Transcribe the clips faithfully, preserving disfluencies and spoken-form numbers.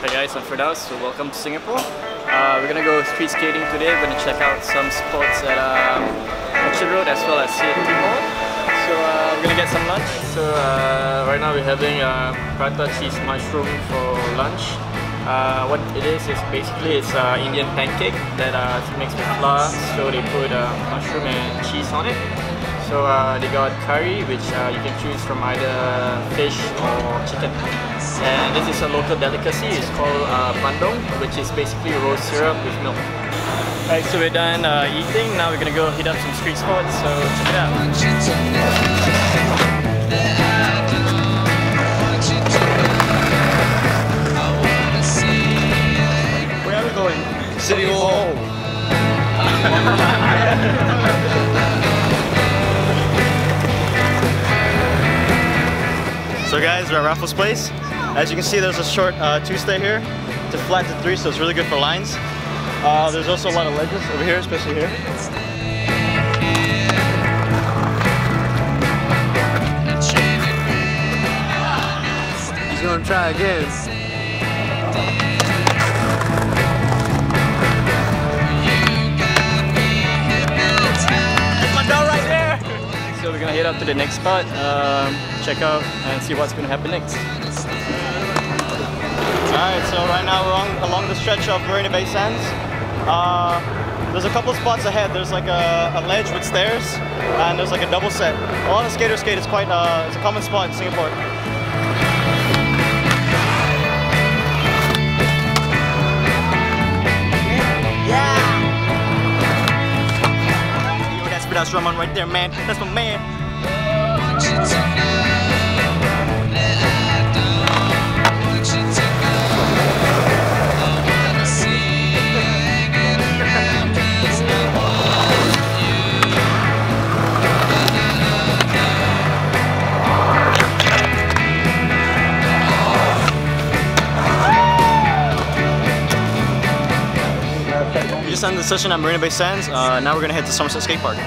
Hi guys, I'm Firdaus, so welcome to Singapore. Uh, we're gonna go street skating today. We're gonna check out some spots at um, Orchard Road as well as C F T Mall. So uh, we're gonna get some lunch. So uh, right now we're having uh, prata cheese mushroom for lunch. Uh, what it is is basically it's uh, Indian pancake that uh, it's mixed with flour. So they put uh, mushroom and cheese on it. So uh, they got curry, which uh, you can choose from either fish or chicken. And this is a local delicacy, it's called uh, bandong, which is basically rose syrup with milk. Alright, so we're done uh, eating, now we're gonna go hit up some street spots, so check it out. Where are we going? City Hall! So guys, we're at Raffles Place. As you can see, there's a short uh, two-stay here to flat to three, so it's really good for lines. Uh, there's also a lot of ledges over here, especially here. He's gonna try again. So we're gonna head up to the next spot, um, check out and see what's gonna happen next. Alright, so right now we're on, along the stretch of Marina Bay Sands. Uh, there's a couple spots ahead. There's like a, a ledge with stairs and there's like a double set. A lot of skaters skate. It's quite uh, it's a common spot in Singapore. That's Roman right there, man. That's my man. We just ended the session at Marina Bay Sands. Uh, now we're gonna head to Somerset Skatepark.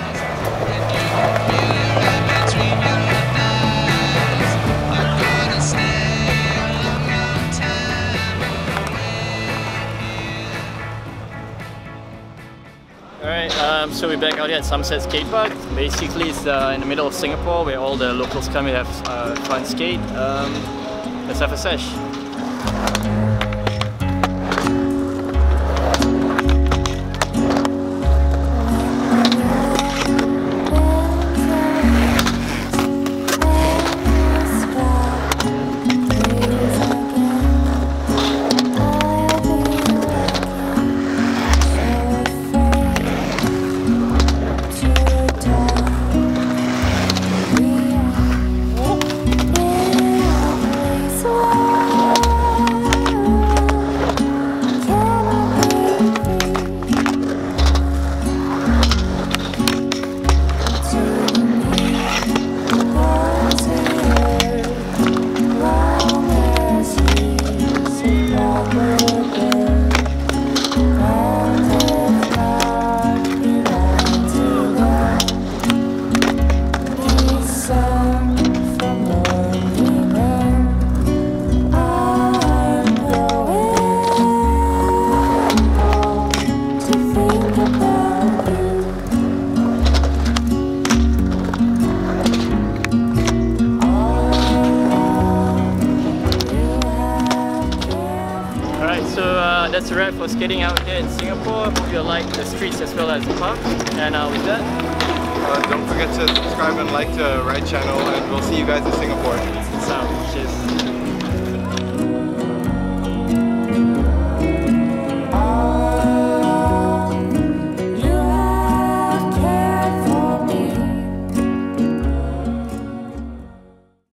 Alright, um, so we're back out here at Somerset Skatepark. Basically, it's uh, in the middle of Singapore where all the locals come and have uh, fun skate. Um, let's have a sesh. That's a wrap for skating out here in Singapore. Hope you like the streets as well as the park. And uh, with that, uh, don't forget to subscribe and like to our channel, and we'll see you guys in Singapore. So.